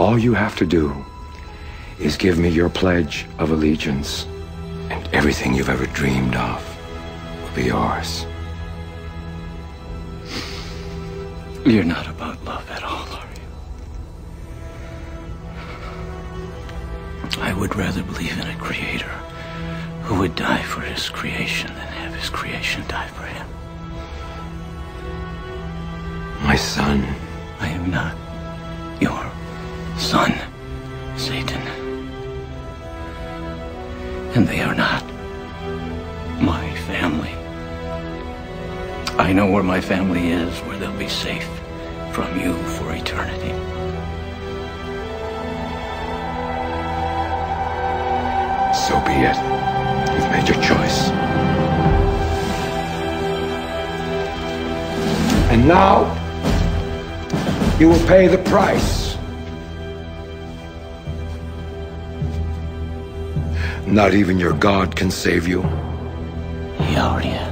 All you have to do is give me your pledge of allegiance, and everything you've ever dreamed of will be yours. You're not about love at all, are you? I would rather believe in a creator who would die for his creation than have his creation die for him. My son. I am not your son, Satan. And they are not my family. I know where my family is, where they'll be safe from you for eternity. So be it. You've made your choice. And now, you will pay the price. Not even your God can save you. He already has.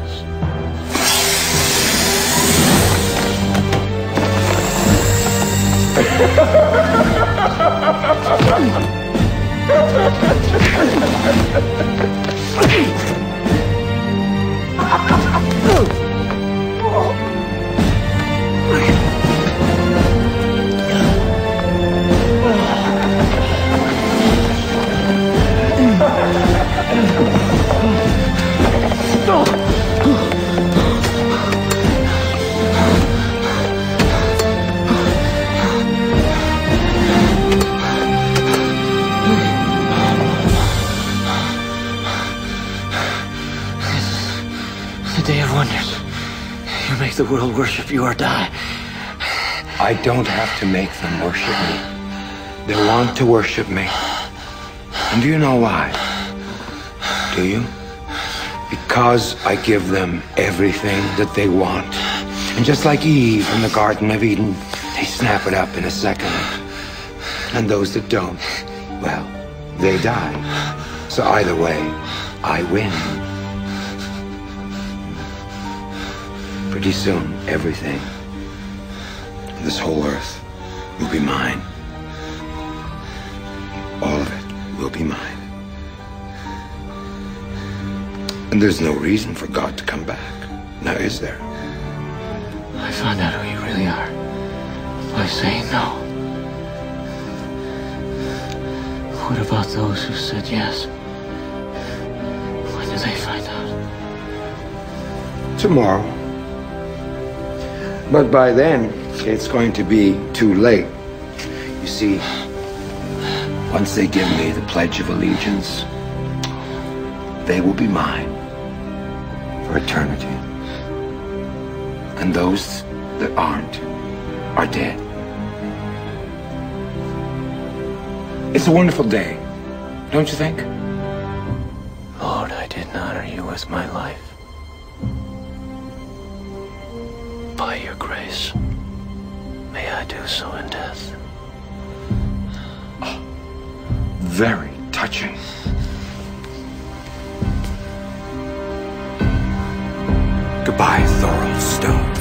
Day of wonders. You make the world worship you or die. I don't have to make them worship me. They want to worship me. And do you know why? Do you? Because I give them everything that they want. And just like Eve in the Garden of Eden, they snap it up in a second. And those that don't, well, they die. So either way, I win. Pretty soon, everything, this whole earth, will be mine. All of it will be mine. And there's no reason for God to come back, now is there? I found out who you really are by saying no. What about those who said yes? When do they find out? Tomorrow. But by then, it's going to be too late. You see, once they give me the Pledge of Allegiance, they will be mine for eternity. And those that aren't are dead. It's a wonderful day, don't you think? Lord, I didn't honor you with my life. By your grace, may I do so in death. Oh, very touching. Goodbye, Thorold Stone.